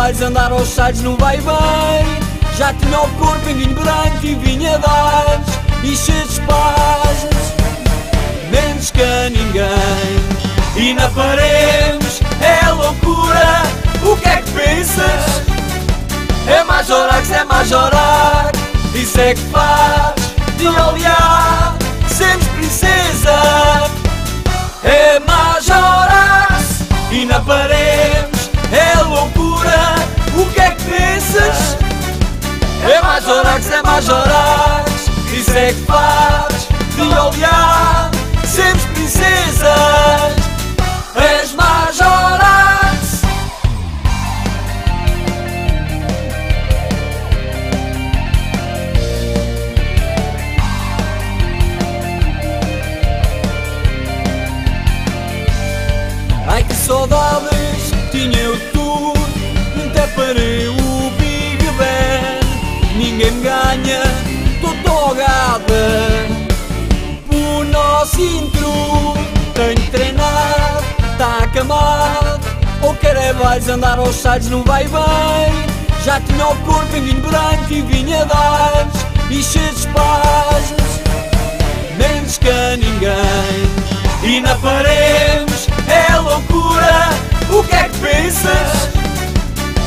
vais andar aos sides no vai-vai. Já tinha o corpo em vinho branco e vinha dar e cheio de espasmos, menos que ninguém. E na paremos é loucura, o que é que pensas? É Majorax, isso é que faz de olhar, sendo princesa. É Majorax, e na paremos é loucura, o que é que pensas? É Majorax, isso é que faz de olhar, sendo princesa. És Majorax. Ai que saudades tinha eu de tu, até parei o Big Ben. Ninguém me ganha, tô togada por nosso intro. Tenho de treinar, tá acamado, ou querer vais andar aos sides não vai bem. Já tinha o corpo em vinho branco e vinha dar e cheio de espasmos, menos que ninguém. E na paremos é loucura, o que é que pensas?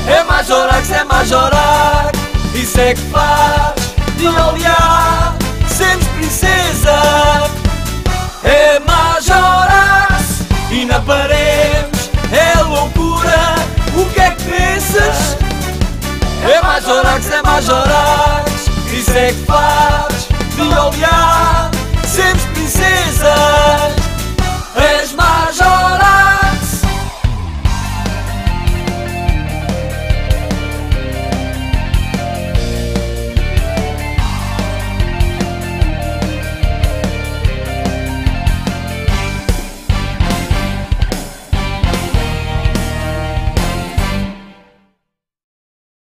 É Majorax, isso é que faz de olhar, sendo princesa. É Majorax, e na paremos é loucura, o que é que pensas? É Majorax, isso é que faz de olhar.